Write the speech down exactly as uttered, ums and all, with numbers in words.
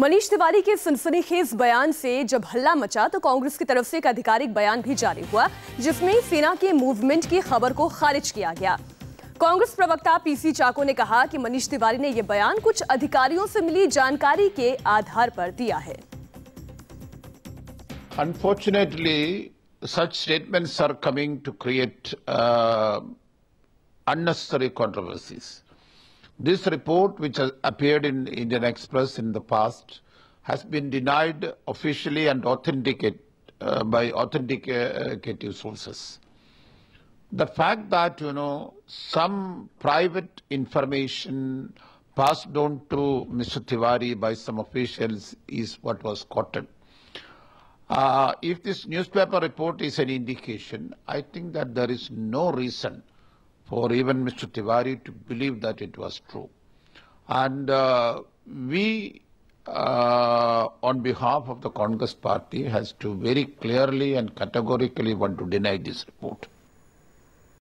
मनीष तिवारी के सनसनीखेज बयान से जब हल्ला मचा तो कांग्रेस की तरफ से एक आधिकारिक बयान भी जारी हुआ जिसमें सेना के मूवमेंट की खबर को खारिज किया गया। कांग्रेस प्रवक्ता पीसी चाको ने कहा कि मनीष तिवारी ने यह बयान कुछ अधिकारियों से मिली जानकारी के आधार पर दिया है। Unfortunately, such statements are coming to create uh, unnecessary controversies. This report, which has appeared in Indian Express in the past, has been denied officially and authenticated uh, by authenticative sources. The fact that, you know, some private information passed on to Mister Tiwari by some officials is what was quoted. Uh, if this newspaper report is an indication, I think that there is no reason for even Mister Tiwari to believe that it was true. And uh, we, uh, on behalf of the Congress party, has to very clearly and categorically want to deny this report.